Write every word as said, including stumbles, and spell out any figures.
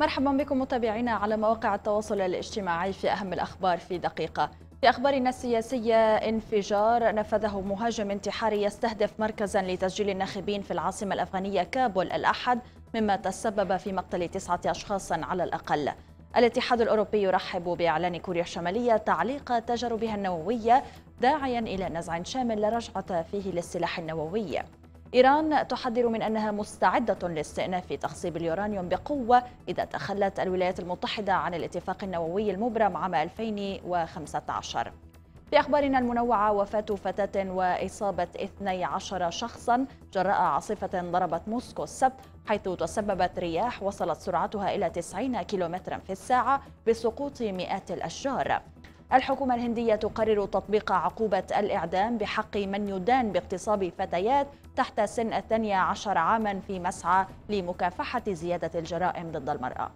مرحبا بكم متابعينا على مواقع التواصل الاجتماعي في أهم الأخبار في دقيقة. في أخبارنا السياسية، انفجار نفذه مهاجم انتحاري يستهدف مركزا لتسجيل الناخبين في العاصمة الأفغانية كابول الأحد، مما تسبب في مقتل تسعة أشخاص على الأقل. الاتحاد الأوروبي يرحب بإعلان كوريا الشمالية تعليق تجاربها النووية، داعيا إلى نزع شامل لا رجعة فيه للسلاح النووي. إيران تحذر من أنها مستعدة لاستئناف تخصيب اليورانيوم بقوة إذا تخلت الولايات المتحدة عن الاتفاق النووي المبرم عام ألفين وخمسة عشر. في أخبارنا المنوعة، وفاة فتاة وإصابة اثني عشر شخصا جراء عاصفة ضربت موسكو السبت، حيث تسببت رياح وصلت سرعتها إلى تسعين كيلومترا في الساعة بسقوط مئات الأشجار. الحكومة الهندية تقرر تطبيق عقوبة الإعدام بحق من يدان باغتصاب فتيات تحت سن الثانية عشر عاما في مسعى لمكافحة زيادة الجرائم ضد المرأة.